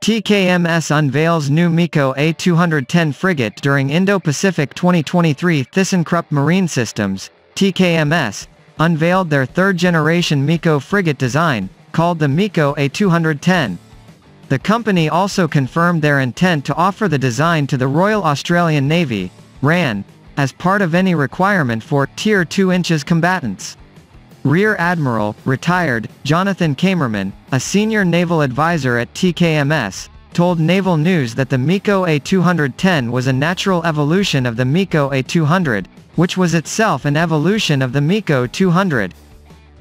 TKMS unveils new MEKO A210 frigate during Indo Pacific 2023. ThyssenKrupp Marine Systems, TKMS, unveiled their third-generation MEKO frigate design, called the MEKO A210. The company also confirmed their intent to offer the design to the Royal Australian Navy, RAN, as part of any requirement for Tier 2 inches combatants. Rear Admiral, retired, Jonathan Kamerman, a senior naval advisor at TKMS, told Naval News that the MEKO A210 was a natural evolution of the MEKO A200, which was itself an evolution of the MEKO 200.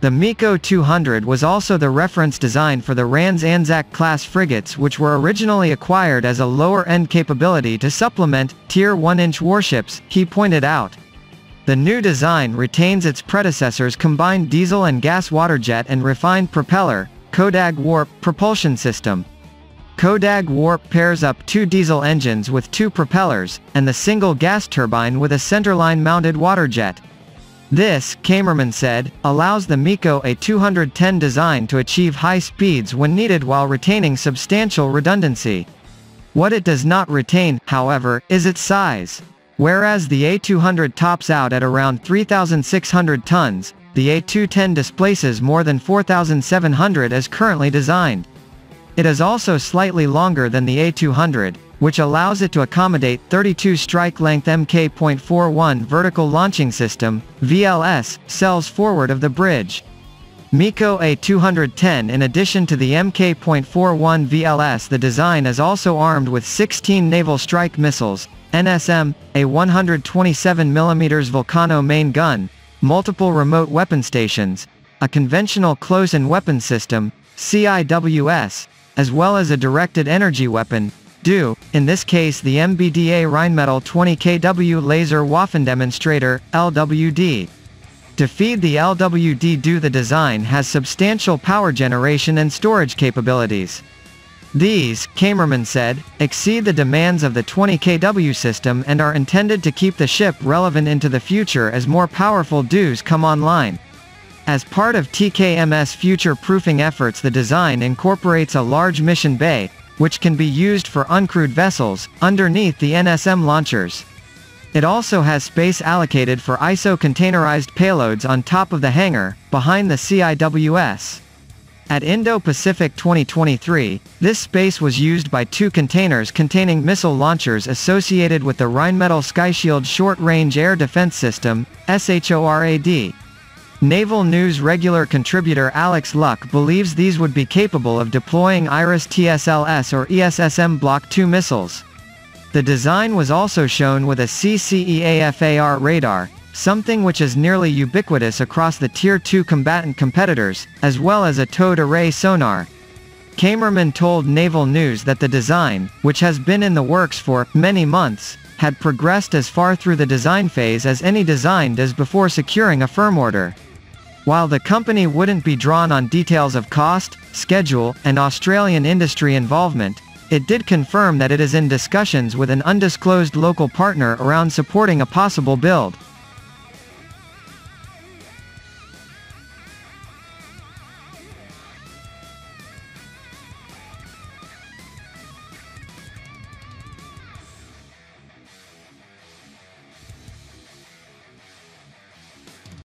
The MEKO 200 was also the reference design for the RAN's Anzac-class frigates, which were originally acquired as a lower-end capability to supplement Tier 1-inch warships, he pointed out. The new design retains its predecessor's combined diesel and gas waterjet and refined propeller, CODAG Warp, propulsion system. CODAG Warp pairs up two diesel engines with two propellers, and the single gas turbine with a centerline-mounted waterjet. This, Kamerman said, allows the MEKO A210 design to achieve high speeds when needed while retaining substantial redundancy. What it does not retain, however, is its size. Whereas the A200 tops out at around 3,600 tons, the A210 displaces more than 4,700 as currently designed. It is also slightly longer than the A200, which allows it to accommodate 32 strike-length Mk.41 vertical launching system, VLS, cells forward of the bridge. MEKO A210. In addition to the Mk.41 VLS, the design is also armed with 16 naval strike missiles, NSM, a 127mm Vulcano main gun, multiple remote weapon stations, a conventional close-in weapon system, CIWS, as well as a directed energy weapon, DEW, in this case the MBDA Rheinmetall 20kW laser waffen demonstrator, LWD. To feed the LWD DEW, the design has substantial power generation and storage capabilities. These, Kamerman said, exceed the demands of the 20kW system and are intended to keep the ship relevant into the future as more powerful DEWs come online. As part of TKMS future-proofing efforts, the design incorporates a large mission bay, which can be used for uncrewed vessels, underneath the NSM launchers. It also has space allocated for ISO containerized payloads on top of the hangar, behind the CIWS. At Indo Pacific 2023, this space was used by two containers containing missile launchers associated with the Rheinmetall SkyShield Short-Range Air Defense System, SHORAD. Naval News regular contributor Alex Luck believes these would be capable of deploying IRIS-T SLS or ESSM Block II missiles. The design was also shown with a CCEAFAR radar, something which is nearly ubiquitous across the Tier 2 combatant competitors, as well as a towed array sonar. Kamerman told Naval News that the design, which has been in the works for many months, had progressed as far through the design phase as any design does before securing a firm order. While the company wouldn't be drawn on details of cost, schedule, and Australian industry involvement, it did confirm that it is in discussions with an undisclosed local partner around supporting a possible build.